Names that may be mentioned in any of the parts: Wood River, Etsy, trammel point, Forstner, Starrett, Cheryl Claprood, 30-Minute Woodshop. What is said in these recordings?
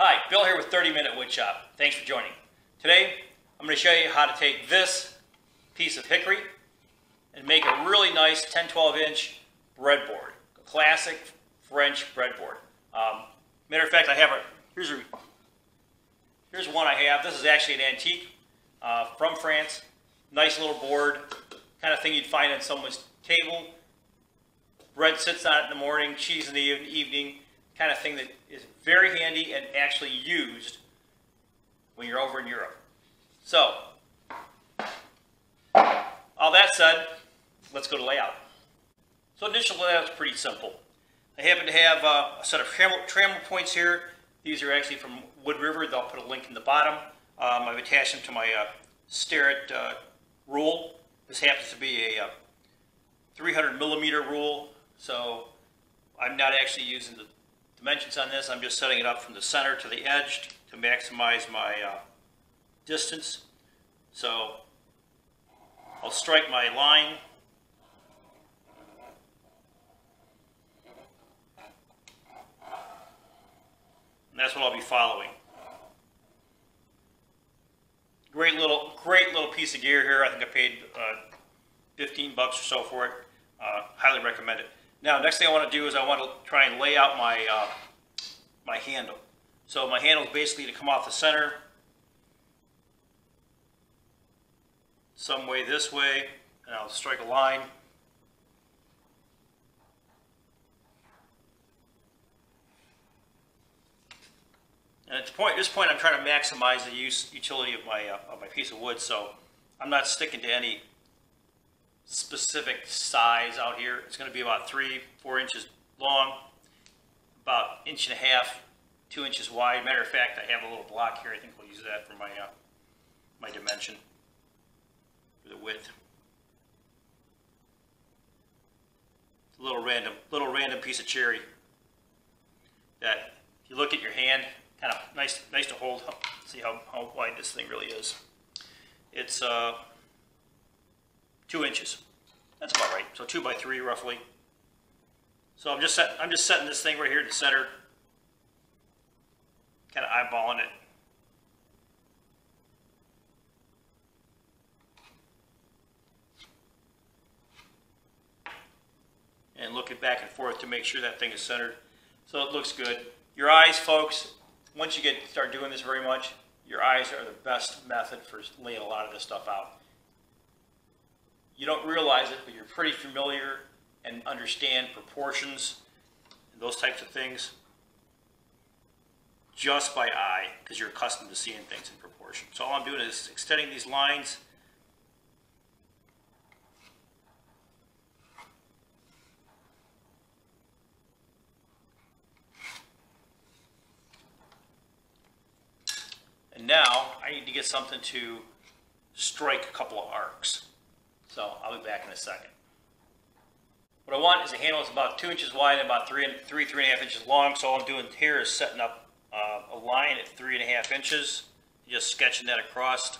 Hi, Bill here with 30-Minute Woodshop. Thanks for joining. Today, I'm going to show you how to take this piece of hickory and make a really nice 10-12-inch breadboard, a classic French breadboard. Matter of fact, I have here's one I have. This is actually an antique from France. Nice little board, kind of thing you'd find on someone's table. Bread sits on it in the morning, cheese in the evening. Kind of thing that is very handy and actually used when you're over in Europe. So, all that said, let's go to layout. So initial layout is pretty simple. I happen to have a set of trammel points here. These are actually from Wood River. I'll put a link in the bottom. I've attached them to my Starrett rule. This happens to be a 300mm rule, so I'm not actually using the dimensions on this. I'm just setting it up from the center to the edge to maximize my distance. So I'll strike my line. And that's what I'll be following. Great little piece of gear here. I think I paid 15 bucks or so for it. Highly recommend it. Now, next thing I want to do is I want to try and lay out my my handle. So my handle is basically to come off the center, some way this way, and I'll strike a line. And at this point, I'm trying to maximize the utility of my piece of wood, so I'm not sticking to any specific size out here. It's going to be about 3-4 inches long, about 1.5 inches, 2 inches wide. Matter of fact, I have a little block here. I think we'll use that for my my dimension for the width. It's a little random piece of cherry that, if you look at your hand, kind of nice to hold. See how wide this thing really is. It's 2 inches. That's about right. So 2 by 3 roughly. So I'm just setting this thing right here in the center, kind of eyeballing it. And looking back and forth to make sure that thing is centered. So it looks good. Your eyes, folks, once you start doing this very much, your eyes are the best method for laying a lot of this stuff out. You don't realize it, but you're pretty familiar and understand proportions and those types of things just by eye, because you're accustomed to seeing things in proportion. So all I'm doing is extending these lines. And now I need to get something to strike a couple of arcs. So I'll be back in a second. What I want is a handle that's about 2 inches wide and about three and a half inches long. So all I'm doing here is setting up a line at 3.5 inches, just sketching that across.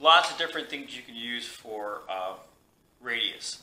Lots of different things you can use for radius.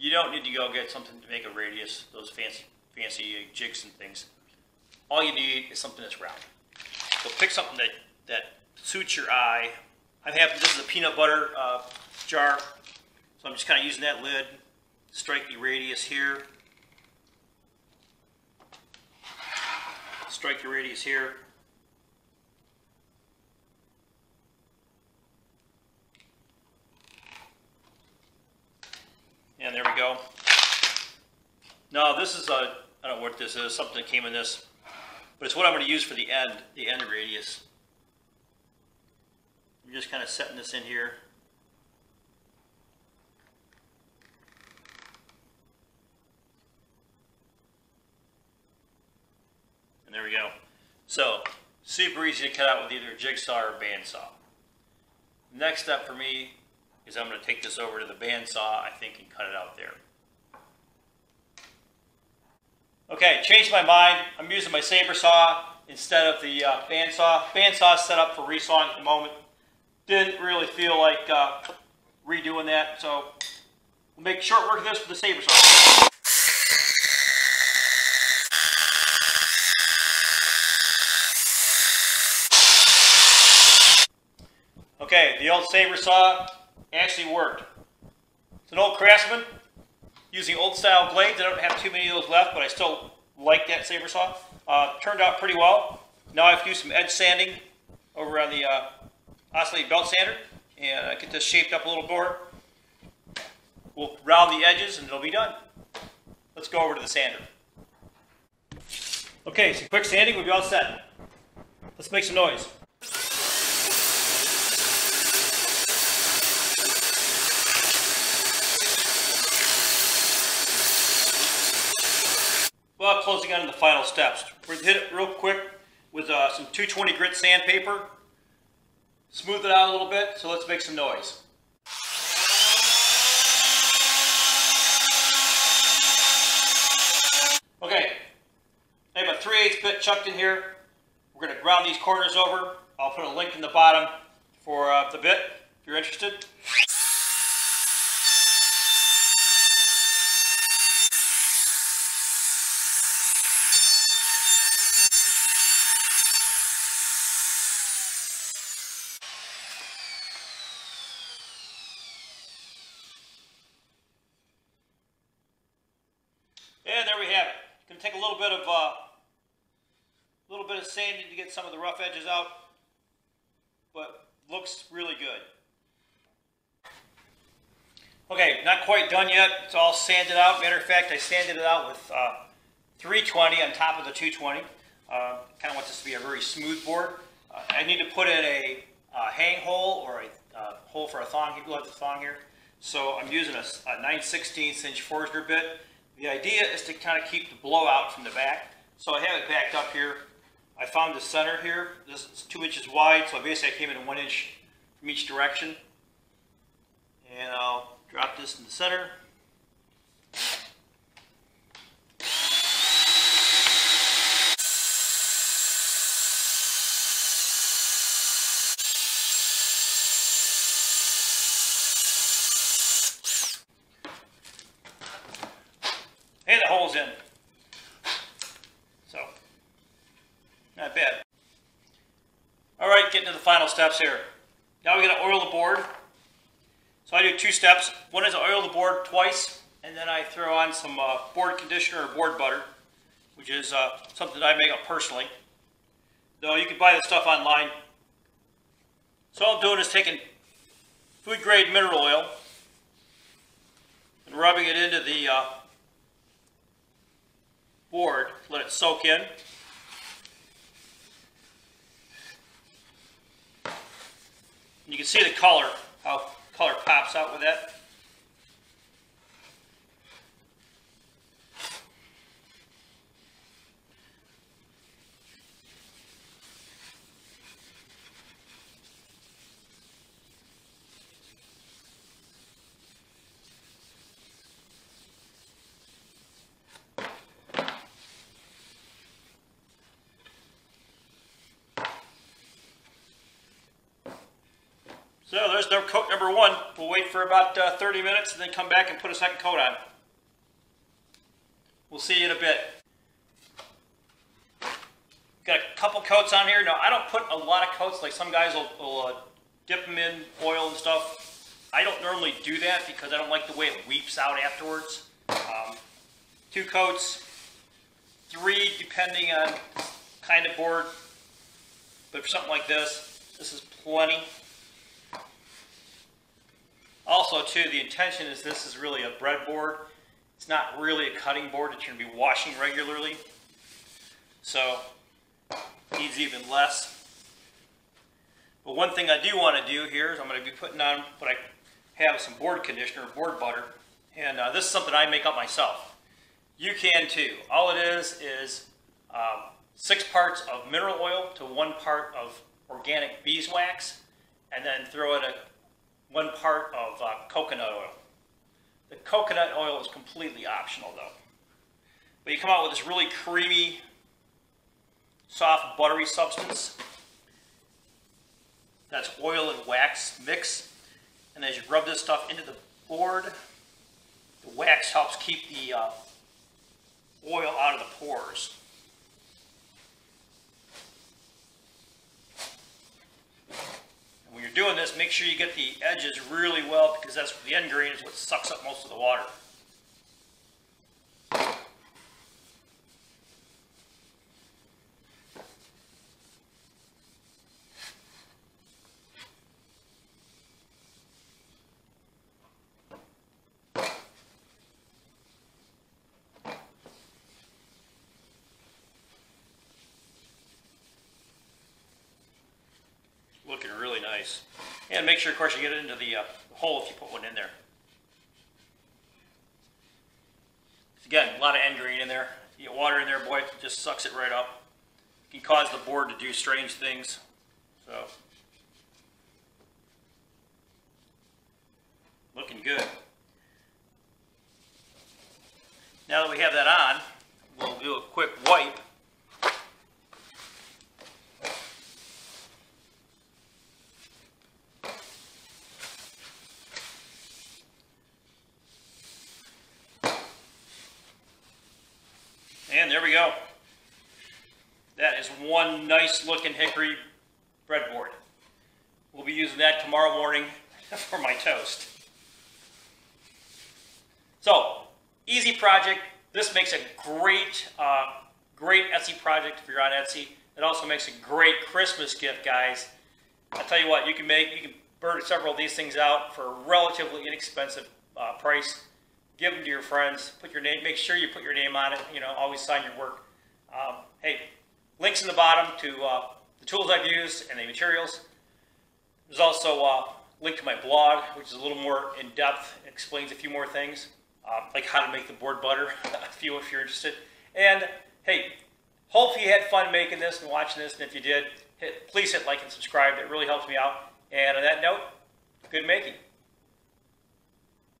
You don't need to go get something to make a radius, those fancy jigs and things. All you need is something that's round. So pick something that suits your eye. This is a peanut butter jar, so I'm just kind of using that lid, strike the radius here, strike the radius here. And there we go. Now this is I don't know what this is, something that came in this, but it's what I'm going to use for the end radius. I'm just kind of setting this in here. And there we go. So, super easy to cut out with either a jigsaw or a bandsaw. Next step for me is I'm going to take this over to the bandsaw, I think, and cut it out there. Okay, changed my mind. I'm using my saber saw instead of the bandsaw. Bandsaw is set up for resawing at the moment. Didn't really feel like redoing that, so we'll make short work of this with the saber saw. Okay, the old saber saw actually worked. It's an old Craftsman using old style blades. I don't have too many of those left, but I still like that saber saw. Turned out pretty well. Now I have to do some edge sanding over on the oscillating belt sander and get this shaped up a little more. We'll round the edges and it'll be done. Let's go over to the sander. Okay, so quick sanding, we'll be all set. Let's make some noise. Well, closing on to the final steps. We're gonna hit it real quick with some 220 grit sandpaper. Smooth it out a little bit, so let's make some noise. Okay, I have a 3/8 bit chucked in here. We're going to ground these corners over. I'll put a link in the bottom for the bit if you're interested. And there we have it. It's going to take a little bit of sanding to get some of the rough edges out, but looks really good. Okay, not quite done yet. It's all sanded out. Matter of fact, I sanded it out with 320 on top of the 220. Kind of want this to be a very smooth board. I need to put in a hang hole or a hole for a thong. People have the thong here. So I'm using a 9/16 inch Forstner bit. The idea is to kind of keep the blowout from the back. So I have it backed up here. I found the center here. This is 2 inches wide, so basically I came in 1 inch from each direction. And I'll drop this in the center. Hey, the hole's in. Not bad. All right, getting to the final steps here. Now we got to oil the board. So I do 2 steps. One is I oil the board twice, and then I throw on some board conditioner or board butter, which is something I make up personally. Though you can buy this stuff online. So all I'm doing is taking food grade mineral oil and rubbing it into the board, let it soak in. You can see the color, how color pops out with that. So there's coat number 1. We'll wait for about 30 minutes and then come back and put a second coat on. We'll see you in a bit. Got a couple coats on here. Now I don't put a lot of coats like some guys will dip them in oil and stuff. I don't normally do that because I don't like the way it weeps out afterwards. 2 coats, 3 depending on kind of board. But for something like this, this is plenty. Also, too, the intention is this is really a breadboard. It's not really a cutting board that you're going to be washing regularly. So, it needs even less. But one thing I do want to do here is I'm going to be putting on what I have some board conditioner, board butter. And this is something I make up myself. You can, too. All it is 6 parts of mineral oil to 1 part of organic beeswax. And then throw in 1 part of coconut oil. The coconut oil is completely optional though. But you come out with this really creamy, soft, buttery substance. That's oil and wax mix. And as you rub this stuff into the board, the wax helps keep the oil out of the pores. doing this, make sure you get the edges really well, because that's the end grain is what sucks up most of the water. Looking really nice. And make sure, of course, you get it into the hole if you put one in there. Again, a lot of end grain in there. You get water in there, boy, it just sucks it right up. It can cause the board to do strange things. So, looking good. Now that we have that on, we'll do a quick wipe. And there we go. That is one nice looking hickory breadboard. We'll be using that tomorrow morning for my toast. So, easy project. This makes a great, great Etsy project if you're on Etsy. It also makes a great Christmas gift, guys. I'll tell you what, you can burn several of these things out for a relatively inexpensive price. Give them to your friends. Put your name. Make sure you put your name on it. You know, always sign your work. Hey, links in the bottom to the tools I've used and the materials. There's also a link to my blog, which is a little more in depth. It explains a few more things, like how to make the board butter. If you're interested. And hey, hopefully you had fun making this and watching this. And if you did, please hit like and subscribe. That really helps me out. And on that note, good making.